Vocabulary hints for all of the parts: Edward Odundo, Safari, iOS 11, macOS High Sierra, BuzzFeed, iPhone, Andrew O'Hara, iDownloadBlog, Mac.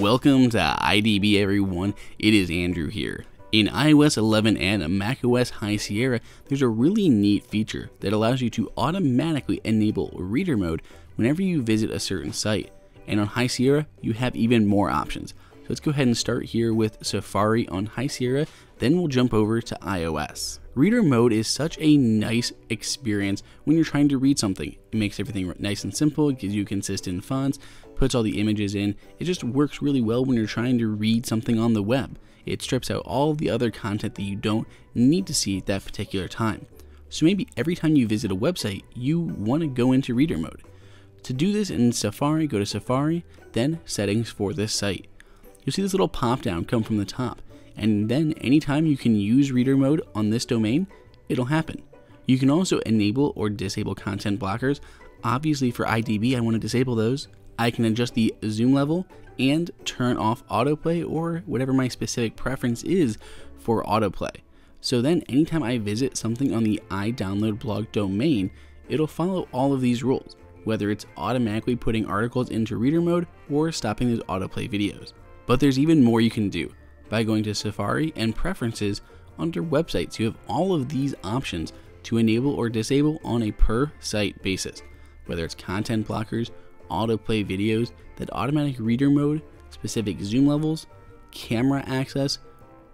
Welcome to IDB everyone, it is Andrew here. In iOS 11 and macOS High Sierra, there's a really neat feature that allows you to automatically enable reader mode whenever you visit a certain site. And on High Sierra, you have even more options. So let's go ahead and start here with Safari on High Sierra, then we'll jump over to iOS. Reader mode is such a nice experience when you're trying to read something. It makes everything nice and simple, gives you consistent fonts, puts all the images in. It just works really well when you're trying to read something on the web. It strips out all the other content that you don't need to see at that particular time. So maybe every time you visit a website, you want to go into reader mode. To do this in Safari, go to Safari, then Settings for this site. You'll see this little pop down come from the top, and then anytime you can use reader mode on this domain, it'll happen. You can also enable or disable content blockers. Obviously for IDB, I want to disable those. I can adjust the zoom level and turn off autoplay or whatever my specific preference is for autoplay. So then anytime I visit something on the iDownloadBlog domain, it'll follow all of these rules, whether it's automatically putting articles into reader mode or stopping those autoplay videos. But there's even more you can do. By going to Safari and Preferences, under Websites, you have all of these options to enable or disable on a per site basis, whether it's content blockers, autoplay videos, that automatic reader mode, specific zoom levels, camera access,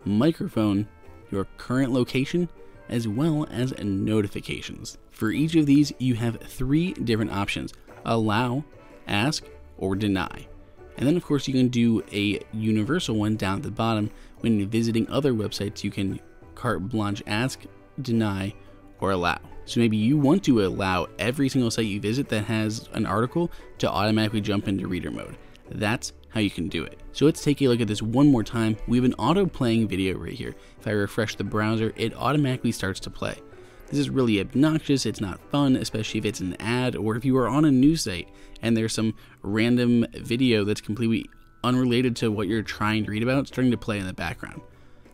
microphone, your current location, as well as notifications. For each of these, you have three different options: allow, ask, or deny. And then of course you can do a universal one down at the bottom. When visiting other websites, you can carte blanche ask, deny, or allow. So maybe you want to allow every single site you visit that has an article to automatically jump into reader mode. That's how you can do it. So let's take a look at this one more time. We have an auto playing video right here. If I refresh the browser, it automatically starts to play. This is really obnoxious, it's not fun, especially if it's an ad or if you are on a news site and there's some random video that's completely unrelated to what you're trying to read about starting to play in the background.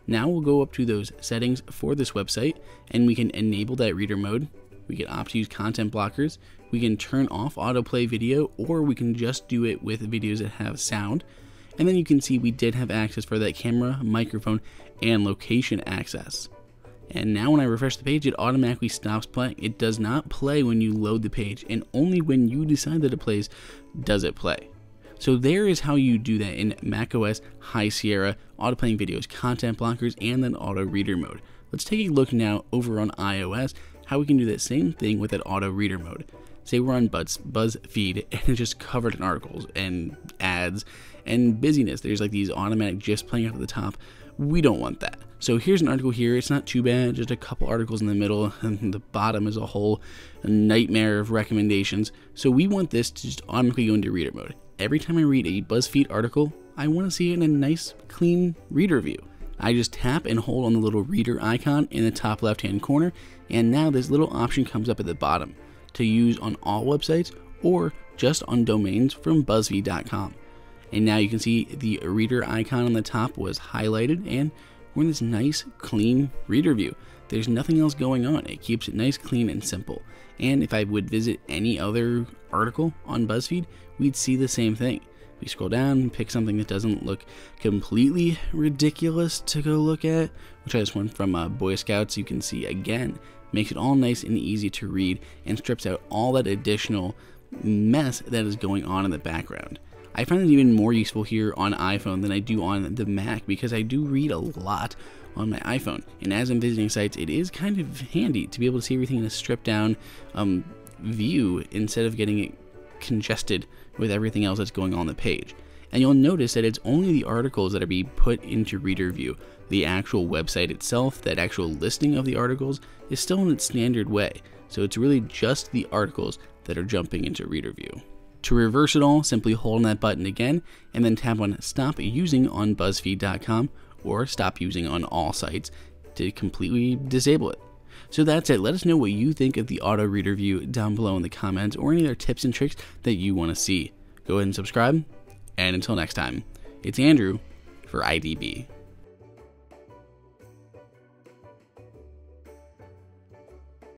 Now we'll go up to those settings for this website and we can enable that reader mode. We can opt to use content blockers. We can turn off autoplay video, or we can just do it with videos that have sound. And then you can see we did have access for that camera, microphone, and location access. And now when I refresh the page, it automatically stops playing. It does not play when you load the page, and only when you decide that it plays does it play. So there is how you do that in macOS High Sierra, auto-playing videos, content blockers, and then auto reader mode. Let's take a look now over on iOS, how we can do that same thing with that auto reader mode. Say we're on BuzzFeed and it's just covered in articles and ads and busyness. There's like these automatic GIFs playing up at the top. We don't want that. So here's an article here, it's not too bad, just a couple articles in the middle, and the bottom is a whole nightmare of recommendations. So we want this to just automatically go into reader mode. Every time I read a BuzzFeed article, I want to see it in a nice, clean reader view. I just tap and hold on the little reader icon in the top left-hand corner, and now this little option comes up at the bottom to use on all websites or just on domains from BuzzFeed.com. And now you can see the reader icon on the top was highlighted, and we're in this nice, clean reader view. There's nothing else going on. It keeps it nice, clean, and simple. And if I would visit any other article on BuzzFeed, we'd see the same thing. We scroll down, pick something that doesn't look completely ridiculous to go look at, which I just went from Boy Scouts. You can see again, makes it all nice and easy to read and strips out all that additional mess that is going on in the background. I find it even more useful here on iPhone than I do on the Mac, because I do read a lot on my iPhone, and as I'm visiting sites, it is kind of handy to be able to see everything in a stripped down view instead of getting it congested with everything else that's going on the page. And you'll notice that it's only the articles that are being put into reader view. The actual website itself, that actual listing of the articles, is still in its standard way, so it's really just the articles that are jumping into reader view. To reverse it all, simply hold on that button again and then tap on Stop Using on BuzzFeed.com or Stop Using on all sites to completely disable it. So that's it. Let us know what you think of the auto reader view down below in the comments, or any other tips and tricks that you want to see. Go ahead and subscribe, and until next time, it's Andrew for IDB.